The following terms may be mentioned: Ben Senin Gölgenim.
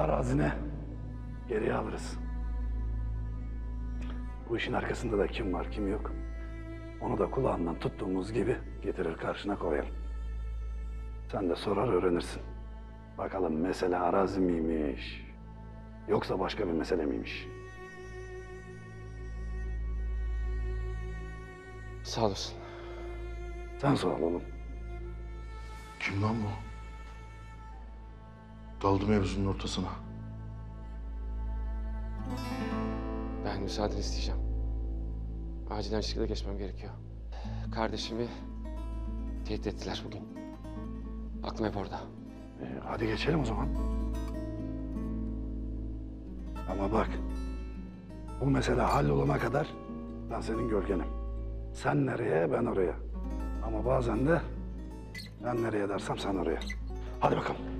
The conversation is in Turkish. arazine geriye alırız. Bu işin arkasında da kim var kim yok, onu da kulağından tuttuğumuz gibi getirir karşına koyarım. Sen de sorar öğrenirsin. Bakalım mesele arazi miymiş, yoksa başka bir mesele miymiş? Sağ olasın. Sen sor oğlum. Kim lan bu? Daldı mevzunun ortasına. Ben müsaade isteyeceğim. Acilen şirkete geçmem gerekiyor. Kardeşimi tehdit ettiler bugün. Aklım hep orada. Hadi geçelim o zaman. Ama bak, bu mesele hallolana kadar ben senin gölgenim. Sen nereye, ben oraya. Ama bazen de ben nereye dersem sen oraya. Hadi bakalım.